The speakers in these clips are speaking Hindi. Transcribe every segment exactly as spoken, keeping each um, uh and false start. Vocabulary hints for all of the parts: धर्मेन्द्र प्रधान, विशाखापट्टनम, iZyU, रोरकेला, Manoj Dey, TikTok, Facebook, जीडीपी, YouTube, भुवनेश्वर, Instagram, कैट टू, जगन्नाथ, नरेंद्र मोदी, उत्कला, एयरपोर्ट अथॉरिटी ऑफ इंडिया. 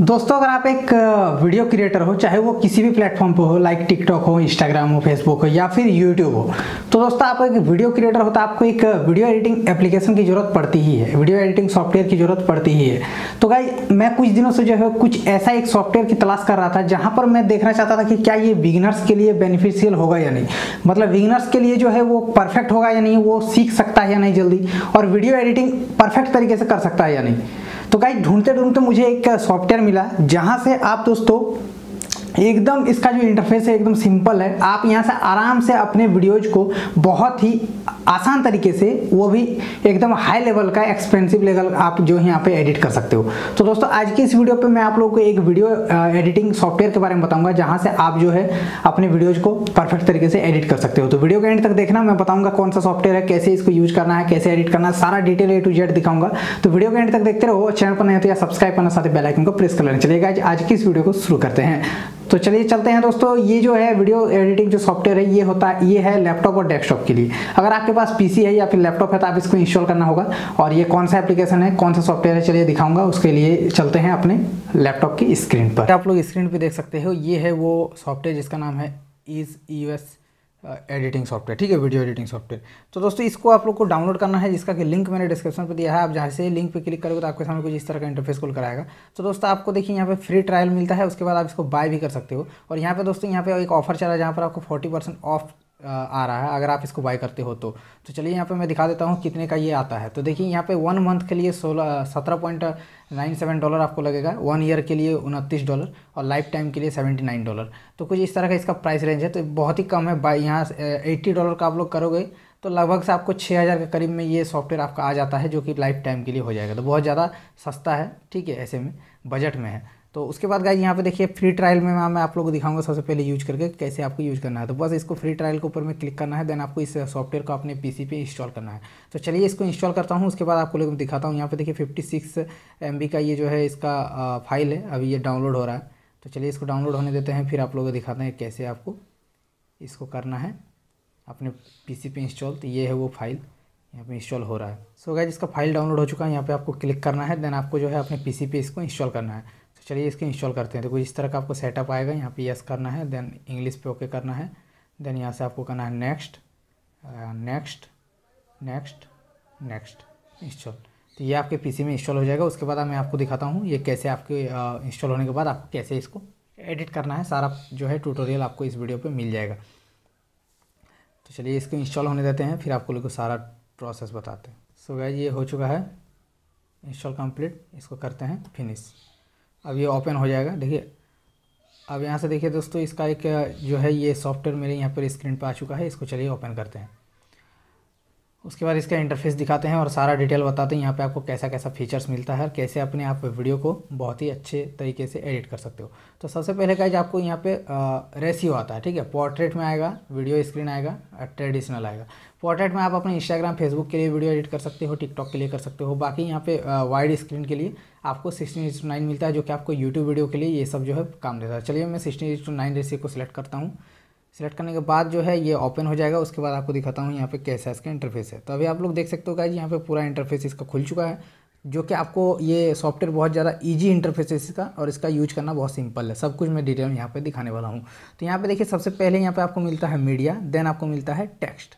दोस्तों, अगर आप एक वीडियो क्रिएटर हो, चाहे वो किसी भी प्लेटफॉर्म पर हो, लाइक टिकटॉक हो, इंस्टाग्राम हो, फेसबुक हो या फिर यूट्यूब हो, तो दोस्तों आप एक वीडियो क्रिएटर हो तो आपको एक वीडियो एडिटिंग एप्लीकेशन की ज़रूरत पड़ती ही है, वीडियो एडिटिंग सॉफ्टवेयर की ज़रूरत पड़ती ही है। तो गाइस, मैं कुछ दिनों से जो है कुछ ऐसा एक सॉफ्टवेयर की तलाश कर रहा था जहाँ पर मैं देखना चाहता था कि क्या ये बिगिनर्स के लिए बेनिफिशियल होगा या नहीं, मतलब बिगिनर्स के लिए जो है वो परफेक्ट होगा या नहीं, वो सीख सकता है या नहीं जल्दी, और वीडियो एडिटिंग परफेक्ट तरीके से कर सकता है या नहीं। तो गाइस, ढूंढते ढूंढते मुझे एक सॉफ्टवेयर मिला जहाँ से आप दोस्तों एकदम, इसका जो इंटरफेस है एकदम सिंपल है, आप यहाँ से आराम से अपने वीडियोज को बहुत ही आसान तरीके से, वो भी एकदम हाई लेवल का एक्सपेंसिव लेवल, आप जो यहाँ पे एडिट कर सकते हो। तो दोस्तों आज की इस वीडियो पे मैं आप लोगों को एक वीडियो एडिटिंग सॉफ्टवेयर के बारे में बताऊंगा जहाँ से आप जो है अपने वीडियोज को परफेक्ट तरीके से एडिट कर सकते हो। तो वीडियो के एंड तक देखना, मैं बताऊँगा कौन सा सॉफ्टवेयर है, कैसे इसको यूज करना है, कैसे एडिट करना है, सारा डिटेल ए टू जेड दिखाऊंगा। तो वीडियो के एंड तक देखते रहो, चैनल पर नहीं हो तो या सब्सक्राइब करना, साथ ही बेल आइकन को प्रेस कर लेना। चलिए आज की इस वीडियो को शुरू करते हैं। तो चलिए चलते हैं दोस्तों। ये जो है वीडियो एडिटिंग जो सॉफ्टवेयर है ये होता है, ये है लैपटॉप और डेस्कटॉप के लिए। अगर आपके पास पीसी है या फिर लैपटॉप है तो आप इसको इंस्टॉल करना होगा। और ये कौन सा एप्लीकेशन है, कौन सा सॉफ्टवेयर है, चलिए दिखाऊंगा। उसके लिए चलते हैं अपने लैपटॉप की स्क्रीन पर। आप लोग स्क्रीन पर देख सकते हो, ये है वो सॉफ्टवेयर जिसका नाम है iZyU एडिटिंग सॉफ्टवेयर, ठीक है, वीडियो एडिटिंग सॉफ्टवेयर। तो दोस्तों इसको आप लोग को डाउनलोड करना है, जिसका कि लिंक मैंने डिस्क्रिप्शन पर दिया है। आप जहाँ से लिंक पे क्लिक करोगे तो आपके सामने कुछ इस तरह का इंटरफेस खुल कर आएगा। तो दोस्तों आपको देखिए यहाँ पे फ्री ट्रायल मिलता है, उसके बाद आप इसको बाय भी कर सकते हो। और यहाँ पे दोस्तों यहाँ पे एक ऑफर चल रहा है जहाँ पर आपको फोर्टी परसेंट ऑफ आ रहा है अगर आप इसको बाय करते हो तो। तो चलिए यहाँ पे मैं दिखा देता हूँ कितने का ये आता है। तो देखिए यहाँ पे वन मंथ के लिए सोलह सत्रह पॉइंट नाइन सेवन डॉलर आपको लगेगा, वन ईयर के लिए उनतीस डॉलर और लाइफ टाइम के लिए सेवेंटी नाइन डॉलर। तो कुछ इस तरह का इसका प्राइस रेंज है, तो बहुत ही कम है। बाय यहाँ एट्टी डॉलर का आप लोग करोगे तो लगभग से आपको छः हज़ार के करीब में ये सॉफ्टवेयर आपका आ जाता है, जो कि लाइफ टाइम के लिए हो जाएगा। तो बहुत ज़्यादा सस्ता है, ठीक है, ऐसे में बजट में है। तो उसके बाद गाइस यहाँ पे देखिए फ्री ट्रायल में मैं आप लोगों को दिखाऊंगा सबसे पहले यूज करके कैसे आपको यूज करना है। तो बस इसको फ्री ट्रायल के ऊपर में क्लिक करना है, देन आपको इस सॉफ्टवेयर को अपने पीसी पे इंस्टॉल करना है। तो चलिए इसको इंस्टॉल करता हूँ, उसके बाद आपको लोगों को दिखाता हूँ। यहाँ पे देखिए फिफ्टी सिक्स एम बी का ये जो है इसका फाइल है, अभी ये डाउनलोड हो रहा है। तो चलिए इसको डाउनलोड होने देते हैं, फिर आप लोगों को दिखाते हैं कैसे आपको इसको करना है अपने पीसी पे इंस्टॉल। तो ये है वो फाइल, यहाँ पे इंस्टॉल हो रहा है। सो गाइस इसका फाइल डाउनलोड हो चुका है, यहाँ पे आपको क्लिक करना है, देन आपको जो है अपने पीसी पे इसको इंस्टॉल करना है। तो चलिए इसको इंस्टॉल करते हैं। तो कुछ इस तरह का आपको सेटअप आएगा, यहाँ पे यस करना है, देन इंग्लिश पे ओके करना है, देन यहाँ से आपको करना है next next next next install. तो ये आपके पीसी में इंस्टॉल हो जाएगा। उसके बाद मैं आपको दिखाता हूँ ये कैसे आपके इंस्टॉल होने के बाद आपको कैसे इसको एडिट करना है, सारा जो है ट्यूटोरियल आपको इस वीडियो पर मिल जाएगा। तो चलिए इसको इंस्टॉल होने देते हैं, फिर आपको लोगों को सारा प्रोसेस बताते हैं। सो गाइस ये हो चुका है इंस्टॉल कंप्लीट, इसको करते हैं फिनिश। अब ये ओपन हो जाएगा, देखिए। अब यहाँ से देखिए दोस्तों इसका एक जो है ये सॉफ्टवेयर मेरे यहाँ पर स्क्रीन पर आ चुका है, इसको चलिए ओपन करते हैं। उसके बाद इसका इंटरफेस दिखाते हैं और सारा डिटेल बताते हैं यहाँ पे आपको कैसा कैसा फीचर्स मिलता है और कैसे अपने आप वीडियो को बहुत ही अच्छे तरीके से एडिट कर सकते हो। तो सबसे पहले गाइस आपको यहाँ पे रेशियो आता है, ठीक है, पोर्ट्रेट में आएगा, वीडियो स्क्रीन आएगा, ट्रेडिशनल आएगा। पोर्ट्रेट में आप अपने इंस्टाग्राम फेसबुक के लिए वीडियो एडिट कर सकते हो, टिकटॉक के लिए कर सकते हो। बाकी यहाँ पे वाइड स्क्रीन के लिए आपको सिक्सटीन इज टू नाइन मिलता है, जो कि आपको यूट्यूब वीडियो के लिए ये सब जो है काम देता है। चलिए मैं sixteen is to nine ratio को सिलेक्ट करता हूँ। सेलेक्ट करने के बाद जो है ये ओपन हो जाएगा। उसके बाद आपको दिखाता हूँ यहाँ पे कैसा इसका इंटरफेस है। तो अभी आप लोग देख सकते हो गाइस यहाँ पे पूरा इंटरफेस इसका खुल चुका है, जो कि आपको ये सॉफ्टवेयर बहुत ज़्यादा इजी इंटरफेस है इसका, और इसका यूज करना बहुत सिंपल है। सब कुछ मैं डिटेल में यहाँ पर दिखाने वाला हूँ। तो यहाँ पर देखिए सबसे पहले यहाँ पर आपको मिलता है मीडिया, देन आपको मिलता है टेक्स्ट,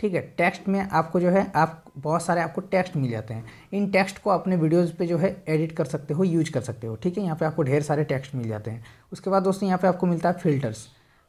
ठीक है। टेक्स्ट में आपको जो है आप बहुत सारे आपको टेक्स्ट मिल जाते हैं। इन टेक्स्ट को अपने वीडियोस पे जो है एडिट कर सकते हो, यूज कर सकते हो, ठीक है। यहाँ पे आपको ढेर सारे टेक्स्ट मिल जाते हैं। उसके बाद दोस्तों यहाँ पे आपको मिलता है फिल्टर्स।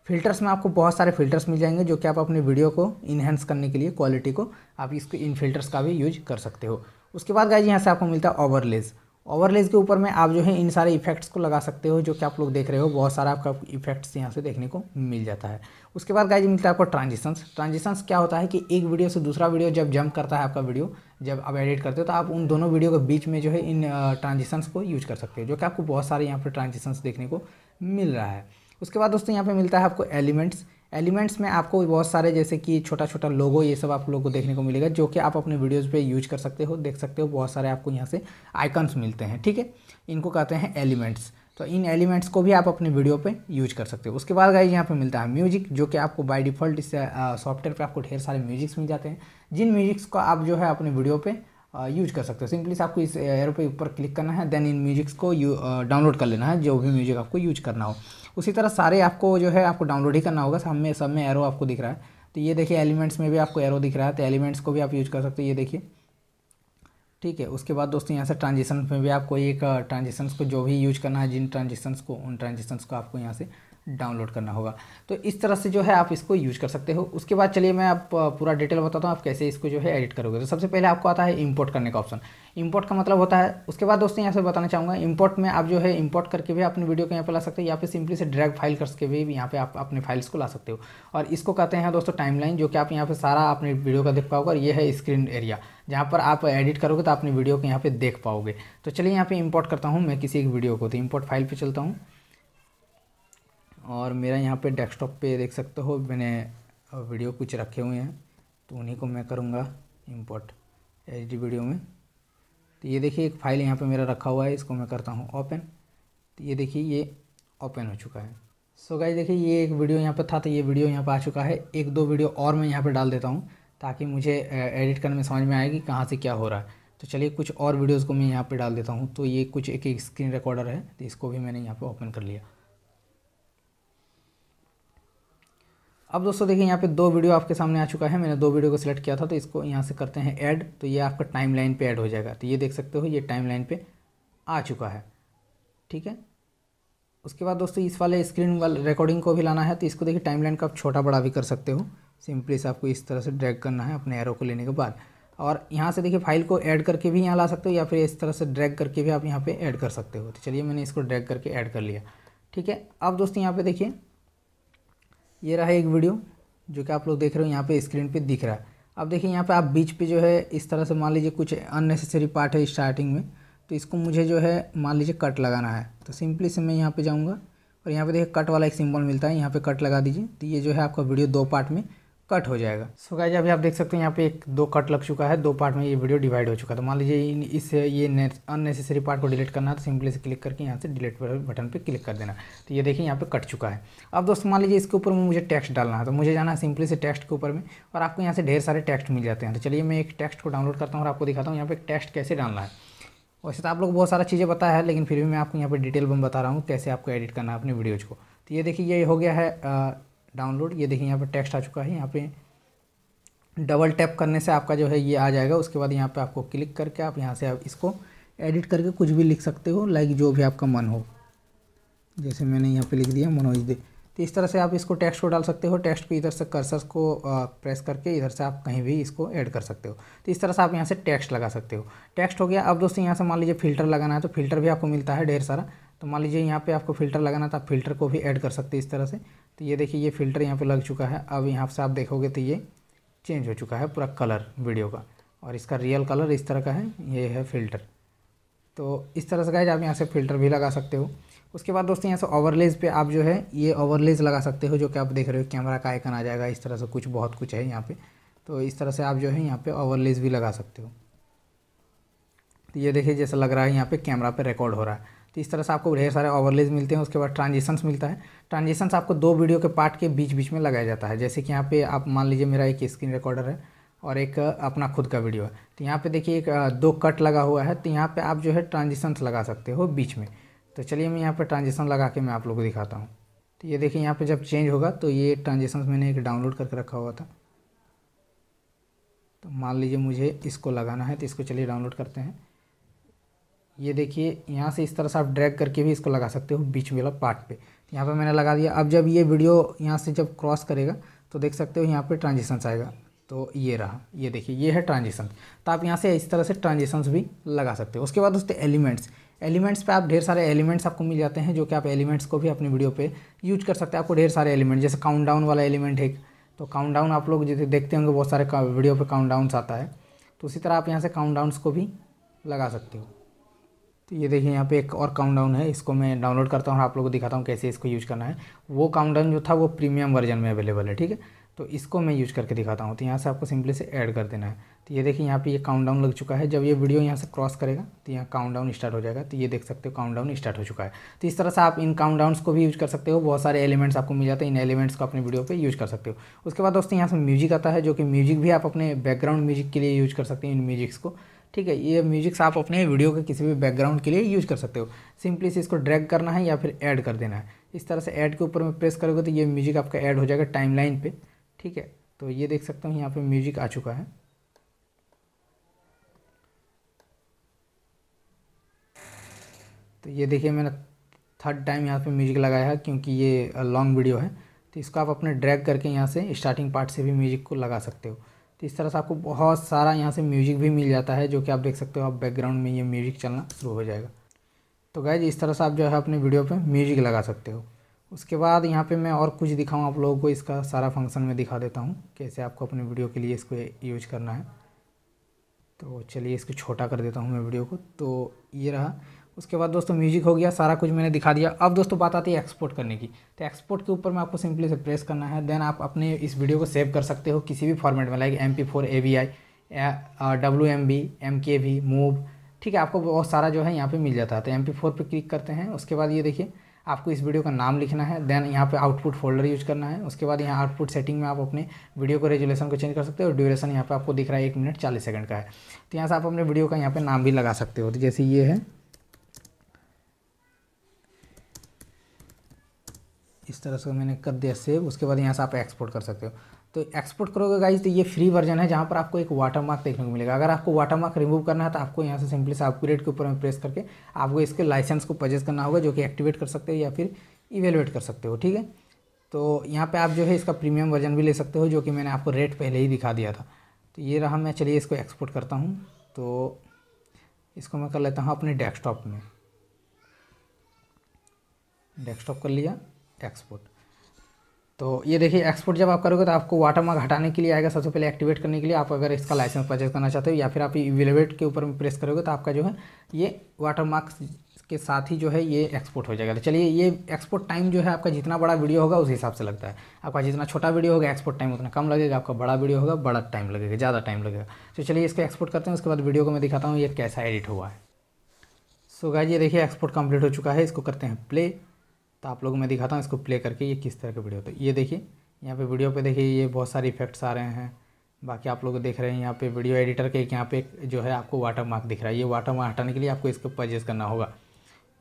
फिल्टर्स में आपको बहुत सारे फिल्टर्स मिल जाएंगे, जो कि आप अपने वीडियो को इन्हेंस करने के लिए, क्वालिटी को, आप इसको इन फिल्टर्स का भी यूज कर सकते हो। उसके बाद गाइस यहाँ से आपको मिलता है ओवरलेज। ओवरलेज के ऊपर में आप जो है इन सारे इफेक्ट्स को लगा सकते हो, जो कि आप लोग देख रहे हो, बहुत सारा आपका इफेक्ट्स यहाँ से देखने को मिल जाता है। उसके बाद गाइस मिलता है आपको ट्रांजिशंस। ट्रांजिशंस क्या होता है कि एक वीडियो से दूसरा वीडियो जब जंप करता है आपका वीडियो, जब आप एडिट करते हो, तो आप उन दोनों वीडियो के बीच में जो है इन ट्रांजिशंस को यूज कर सकते हो, जो कि आपको बहुत सारे यहाँ पर ट्रांजिशंस देखने को मिल रहा है। उसके बाद दोस्तों यहाँ पे मिलता है आपको एलिमेंट्स। एलिमेंट्स में आपको बहुत सारे जैसे कि छोटा छोटा लोगो, ये सब आप लोगों को देखने को मिलेगा, जो कि आप अपने वीडियोस पे यूज कर सकते हो, देख सकते हो। बहुत सारे आपको यहाँ से आइकन्स मिलते हैं, ठीक है, इनको कहते हैं एलिमेंट्स। तो इन एलिमेंट्स को भी आप अपने वीडियो पे यूज कर सकते हो। उसके बाद गाइस यहाँ पे मिलता है म्यूजिक, जो कि आपको बाय डिफ़ॉल्ट इस सॉफ्टवेयर पर आपको ढेर सारे म्यूजिक्स मिल जाते हैं, जिन म्यूजिक्स को आप जो है अपने वीडियो पर यूज कर सकते हो। सिंपली आपको इस एरो पे ऊपर क्लिक करना है, देन इन म्यूजिक्स को यू डाउनलोड कर लेना है, जो भी म्यूजिक आपको यूज करना हो। उसी तरह सारे आपको जो है आपको डाउनलोड ही करना होगा। सब में सब में एरो आपको दिख रहा है, तो ये देखिए एलिमेंट्स में भी आपको एरो दिख रहा है, तो एलिमेंट्स को भी आप यूज कर सकते हो, ये देखिए ठीक है। उसके बाद दोस्तों यहाँ से ट्रांजेक्शन में भी आपको एक ट्रांजेक्शन को जो भी यूज करना है, जिन ट्रांजेक्शन को उन ट्रांजेक्शन को आपको यहाँ से डाउनलोड करना होगा। तो इस तरह से जो है आप इसको यूज कर सकते हो। उसके बाद चलिए मैं आप पूरा डिटेल बताता हूँ आप कैसे इसको जो है एडिट करोगे। तो सबसे पहले आपको आता है इंपोर्ट करने का ऑप्शन, इंपोर्ट का मतलब होता है। उसके बाद दोस्तों यहाँ से बताना चाहूँगा, इंपोर्ट में आप जो है इंपोर्ट करके भी अपनी वीडियो को यहाँ पर ला सकते हो, या फिर सिंपली से ड्रैग फाइल करके भी यहाँ पे आप अपने फाइल्स को ला सकते हो। और इसको कहते हैं दोस्तों टाइमलाइन, जो कि आप यहाँ पर सारा अपने वीडियो का देख पाओगे। और ये है स्क्रीन एरिया, जहाँ पर आप एडिट करोगे तो अपनी वीडियो को यहाँ पर देख पाओगे। तो चलिए यहाँ पर इंपोर्ट करता हूँ मैं किसी एक वीडियो को, तो इंपोर्ट फाइल पर चलता हूँ। और मेरा यहाँ पे डेस्कटॉप पे देख सकते हो मैंने वीडियो कुछ रखे हुए हैं, तो उन्हीं को मैं करूँगा इंपोर्ट एडिट वीडियो में। तो ये देखिए एक फ़ाइल यहाँ पे मेरा रखा हुआ है, इसको मैं करता हूँ ओपन। तो ये देखिए ये ओपन हो चुका है। सो गाइस देखिए ये एक वीडियो यहाँ पे था, तो ये वीडियो यहाँ पे आ चुका है। एक दो वीडियो और मैं यहाँ पर डाल देता हूँ, ताकि मुझे एडिट करने में समझ में आएगी कहाँ से क्या हो रहा है। तो चलिए कुछ और वीडियोज़ को मैं यहाँ पर डाल देता हूँ। तो ये कुछ एक एक स्क्रीन रिकॉर्डर है, तो इसको भी मैंने यहाँ पर ओपन कर लिया। अब दोस्तों देखिए यहाँ पे दो वीडियो आपके सामने आ चुका है, मैंने दो वीडियो को सिलेक्ट किया था। तो इसको यहाँ से करते हैं ऐड, तो ये आपका टाइमलाइन पे ऐड हो जाएगा। तो ये देख सकते हो ये टाइमलाइन पे आ चुका है, ठीक है। उसके बाद दोस्तों इस वाले स्क्रीन वाले रिकॉर्डिंग को भी लाना है, तो इसको देखिए टाइमलाइन का आप छोटा बड़ा भी कर सकते हो। सिंपली से आपको इस तरह से ड्रैग करना है अपने एरो को लेने के बाद, और यहाँ से देखिए फाइल को ऐड करके भी यहाँ ला सकते हो, या फिर इस तरह से ड्रैग करके भी आप यहाँ पर ऐड कर सकते हो। तो चलिए मैंने इसको ड्रैग करके ऐड कर लिया, ठीक है। अब दोस्तों यहाँ पर देखिए ये रहा एक वीडियो, जो कि आप लोग देख रहे हो यहाँ पे स्क्रीन पे दिख रहा है। अब देखिए यहाँ पे आप बीच पे जो है इस तरह से मान लीजिए कुछ अननेसेसरी पार्ट है स्टार्टिंग में, तो इसको मुझे जो है मान लीजिए कट लगाना है। तो सिंपली से मैं यहाँ पे जाऊँगा और यहाँ पे देखिए कट वाला एक सिंबल मिलता है, यहाँ पे कट लगा दीजिए। तो ये जो है आपका वीडियो दो पार्ट में कट हो जाएगा। सो गाइस अभी आप देख सकते हो यहाँ पे एक दो कट लग चुका है, दो पार्ट में ये वीडियो डिवाइड हो चुका है। तो मान लीजिए इस ये अननेसेसरी पार्ट को डिलीट करना है, तो सिंपली से क्लिक करके यहाँ से डिलीट बटन पे क्लिक कर देना। तो ये देखिए यहाँ पे कट चुका है। अब दोस्तों मान लीजिए इसके ऊपर में मुझे टेक्स्ट डालना है, तो मुझे जाना है सिंपली से टेक्स्ट के ऊपर में, और आपको यहाँ से ढेर सारे टेक्स्ट मिल जाते हैं। तो चलिए मैं एक टेक्स्ट को डाउनलोड करता हूँ और आपको दिखाता हूँ यहाँ पर टेक्स्ट कैसे डालना है। वैसे तो आप लोग बहुत सारा चीज़ें बताया है, लेकिन फिर भी मैं आपको यहाँ पर डिटेल में बता रहा हूँ कैसे आपको एडिट करना है अपनी वीडियोज़ को। तो ये देखिए ये हो गया है डाउनलोड, ये देखिए यहाँ पर टेक्स्ट आ चुका है। यहाँ पे डबल टैप करने से आपका जो है ये आ जाएगा। उसके बाद यहाँ पे आपको क्लिक करके आप यहाँ से आप इसको एडिट करके कुछ भी लिख सकते हो, लाइक जो भी आपका मन हो। जैसे मैंने यहाँ पे लिख दिया मनोज दे, तो इस तरह से आप इसको टेक्स्ट को डाल सकते हो। टेक्स्ट को इधर से कर्सर को प्रेस करके इधर से आप कहीं भी इसको ऐड कर सकते हो। तो इस तरह से आप यहाँ से टेक्स्ट लगा सकते हो, टेक्स्ट हो गया। अब दोस्तों यहाँ से मान लीजिए फिल्टर लगाना है, तो फिल्टर भी आपको मिलता है ढेर सारा। तो मान लीजिए यहाँ पे आपको फिल्टर लगाना था, आप फिल्टर को भी ऐड कर सकते हैं इस तरह से। तो ये देखिए ये फिल्टर यहाँ पे लग चुका है। अब यहाँ से आप देखोगे तो ये चेंज हो चुका है पूरा कलर वीडियो का, और इसका रियल कलर इस तरह का है, ये है फिल्टर। तो इस तरह से गाइस आप यहाँ से फिल्टर भी लगा सकते हो। उसके बाद दोस्तों यहाँ से ओवरलेज पे आप जो है ये ओवरलेज लगा सकते हो, जो कि आप देख रहे हो कैमरा का आइकन आ जाएगा इस तरह से, कुछ बहुत कुछ है यहाँ पर। तो इस तरह से आप जो है यहाँ पर ओवरलेज भी लगा सकते हो। तो ये देखिए जैसा लग रहा है यहाँ पर कैमरा पर रिकॉर्ड हो रहा है। तो इस तरह से आपको ढेर सारे ओवरलेज मिलते हैं। उसके बाद ट्रांजिशंस मिलता है, ट्रांजिशंस आपको दो वीडियो के पार्ट के बीच बीच में लगाया जाता है। जैसे कि यहाँ पे आप मान लीजिए मेरा एक स्क्रीन रिकॉर्डर है और एक अपना खुद का वीडियो है। तो यहाँ पे देखिए एक दो कट लगा हुआ है, तो यहाँ पे आप जो है ट्रांजिशंस लगा सकते हो बीच में। तो चलिए मैं यहाँ पर ट्रांजिशन लगा के मैं आप लोग को दिखाता हूँ। तो ये देखिए यहाँ पर जब चेंज होगा तो ये ट्रांजिशंस मैंने एक डाउनलोड करके रखा हुआ था। तो मान लीजिए मुझे इसको लगाना है, तो इसको चलिए डाउनलोड करते हैं। ये देखिए यहाँ से इस तरह से आप ड्रैग करके भी इसको लगा सकते हो बीच वाला पार्ट पे। तो यहाँ पे मैंने लगा दिया। अब जब ये वीडियो यहाँ से जब क्रॉस करेगा तो देख सकते हो यहाँ पे ट्रांजिशंस आएगा। तो ये रहा, ये देखिए ये है ट्रांजिशंस। तो आप यहाँ से इस तरह से ट्रांजिशंस भी लगा सकते हो। उसके बाद दोस्तों एलिमेंट्स, एलिमेंट्स पे आप ढेर सारे एलिमेंट्स आपको मिल जाते हैं, जो कि आप एलिमेंट्स को भी अपनी वीडियो पे यूज कर सकते हैं। आपको ढेर सारे एलिमेंट, जैसे काउंटडाउन वाला एलिमेंट है, तो काउंटडाउन आप लोग जैसे देखते होंगे बहुत सारे वीडियो पर काउंटडाउन्स आता है। तो उसी तरह आप यहाँ से काउंटडाउन्स को भी लगा सकते हो। तो ये देखिए यहाँ पे एक और काउंटडाउन है, इसको मैं डाउनलोड करता हूँ और आप लोगों को दिखाता हूँ कैसे इसको यूज करना है। वो काउंटडाउन जो था वो प्रीमियम वर्जन में अवेलेबल है, ठीक है। तो इसको मैं यूज करके दिखाता हूँ। तो यहाँ से आपको सिंपली से ऐड कर देना है। तो ये देखिए यहाँ पे ये काउंटडाउन लग चुका है। जब ये वीडियो यहाँ से क्रॉस करेगा तो यहाँ काउंटडाउन स्टार्ट हो जाएगा। तो ये देख सकते हो काउंटडाउन स्टार्ट हो चुका है। तो इस तरह से आप इन काउंटडाउन्स को भी यूज कर सकते हो। बहुत सारे एलिमेंट्स आपको मिल जाते हैं, इन एलिमेंट्स को अपने वीडियो पे यूज कर सकते हो। उसके बाद दोस्तों यहाँ से म्यूजिक आता है, जो कि म्यूजिक भी आप अपने बैकग्राउंड म्यूजिक के लिए यूज कर सकते हैं इन म्यूजिक्स को। ठीक है। ये म्यूजिक्स आप अपने वीडियो के किसी भी बैकग्राउंड के लिए यूज कर सकते हो। सिंपली से इसको ड्रैग करना है या फिर ऐड कर देना है। इस तरह से ऐड के ऊपर में प्रेस करोगे तो ये म्यूजिक आपका ऐड हो जाएगा टाइमलाइन पे, ठीक है। तो ये देख सकता हूँ यहाँ पे म्यूजिक आ चुका है। तो ये देखिए मैंने थर्ड टाइम यहाँ पे म्यूजिक लगाया है क्योंकि ये लॉन्ग वीडियो है। तो इसको आप अपने ड्रैग करके यहाँ से स्टार्टिंग पार्ट से भी म्यूजिक को लगा सकते हो। तो इस तरह से आपको बहुत सारा यहाँ से म्यूजिक भी मिल जाता है, जो कि आप देख सकते हो आप बैकग्राउंड में ये म्यूजिक चलना शुरू हो जाएगा। तो गाइज इस तरह से आप जो है अपने वीडियो पे म्यूजिक लगा सकते हो। उसके बाद यहाँ पे मैं और कुछ दिखाऊँ आप लोगों को, इसका सारा फंक्शन मैं दिखा देता हूँ कैसे आपको अपने वीडियो के लिए इसको यूज करना है। तो चलिए इसको छोटा कर देता हूँ मैं वीडियो को। तो ये रहा। उसके बाद दोस्तों म्यूजिक हो गया, सारा कुछ मैंने दिखा दिया। अब दोस्तों बात आती है एक्सपोर्ट करने की। तो एक्सपोर्ट के ऊपर में आपको सिंपली से प्रेस करना है। देन आप अपने इस वीडियो को सेव कर सकते हो किसी भी फॉर्मेट में, like M P four A V I W M V M K V mov, ठीक है। आपको बहुत सारा जो है यहाँ पे मिल जाता है। तो एम पी फोर पर क्लिक करते हैं। उसके बाद ये देखिए आपको इस वीडियो का नाम लिखना है। देन यहाँ पे आउटपुट फोल्डर यूज करना है। उसके बाद यहाँ आउटपुट सेटिंग में आप अपने वीडियो को रेजुलेशन को चेंज कर सकते हो। ड्यूरेशन यहाँ पे आपको दिख रहा है एक मिनट चालीस सेकंड का है। तो यहाँ से आप अपने वीडियो का यहाँ पे नाम भी लगा सकते हो। तो जैसे ये है, इस तरह से मैंने कर दिया सेव। उसके बाद यहाँ से आप एक्सपोर्ट कर सकते हो। तो एक्सपोर्ट करोगे गाइज तो ये फ्री वर्जन है, जहाँ पर आपको एक वाटरमार्क देखने को मिलेगा। अगर आपको वाटरमार्क रिमूव करना है तो आपको यहाँ से सिंपली से अपग्रेड के ऊपर में प्रेस करके आपको इसके लाइसेंस को परचेज करना होगा, जो कि एक्टिवेट कर सकते हो या फिर इवेलुएट कर सकते हो, ठीक है। तो यहाँ पर आप जो है इसका प्रीमियम वर्जन भी ले सकते हो, जो कि मैंने आपको रेट पहले ही दिखा दिया था। तो ये रहा। मैं चलिए इसको एक्सपोर्ट करता हूँ। तो इसको मैं कर लेता हूँ अपने डेस्कटॉप में, डेस्कटॉप कर लिया एक्सपोर्ट। तो ये देखिए एक्सपोर्ट जब आप करोगे तो आपको वाटरमार्क हटाने के लिए आएगा सबसे पहले, एक्टिवेट करने के लिए। आप अगर इसका लाइसेंस परचेज करना चाहते हो या फिर आप इवेलुएट के ऊपर में प्रेस करोगे तो आपका जो है ये वाटरमार्क के साथ ही जो है ये एक्सपोर्ट हो जाएगा। तो चलिए ये एक्सपोर्ट टाइम जो है आपका जितना बड़ा वीडियो होगा उस हिसाब से लगता है। आपका जितना छोटा वीडियो होगा एक्सपोर्ट टाइम उतना कम लगेगा, आपका बड़ा वीडियो होगा बड़ा टाइम लगेगा, ज़्यादा टाइम लगेगा। तो चलिए इसको एक्सपोर्ट करते हैं। उसके बाद वीडियो को मैं दिखाता हूँ ये कैसा एडिट हुआ है। सो गाइस ये देखिए एक्सपोर्ट कंप्लीट हो चुका है। इसको करते हैं प्ले। तो आप लोगों को मैं दिखाता हूँ इसको प्ले करके ये किस तरह के वीडियो होता है। ये देखिए यहाँ पे वीडियो पे देखिए ये बहुत सारे इफेक्ट्स आ रहे हैं। बाकी आप लोग देख रहे हैं यहाँ पे वीडियो एडिटर के एक यहाँ पे जो है आपको वाटरमार्क दिख रहा है। ये वाटरमार्क हटाने के लिए आपको इसको परचेज करना होगा।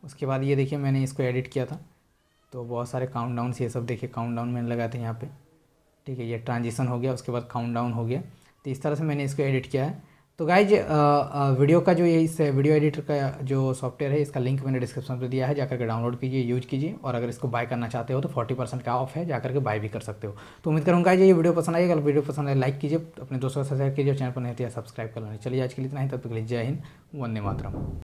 उसके बाद ये देखिए मैंने इसको एडिट किया था। तो बहुत सारे काउंटडाउन्स ये सब देखिए काउंटडाउन मैंने लगाए थे यहाँ पर, ठीक है। ये ट्रांजिशन हो गया, उसके बाद काउंटडाउन हो गया। तो इस तरह से मैंने इसको एडिट किया है। तो गाइज वीडियो का जो ये इस वीडियो एडिटर का जो सॉफ्टवेयर है इसका लिंक मैंने डिस्क्रिप्शन में दिया है, जाकर के डाउनलोड कीजिए, यूज कीजिए। और अगर इसको बाय करना चाहते हो तो चालीस परसेंट का ऑफ है, जाकर के बाय भी कर सकते हो। तो उम्मीद करूँगा ये वीडियो पसंद आएगी। अगर वीडियो पसंद आए लाइक कीजिए, अपने दोस्तों के साथ शेयर कीजिए, चैनल पर नहीं तो सब्सक्राइब कर लेना। चलिए आज के लिए इतना ही। तब तक के लिए जय हिंद, वंदे मातरम।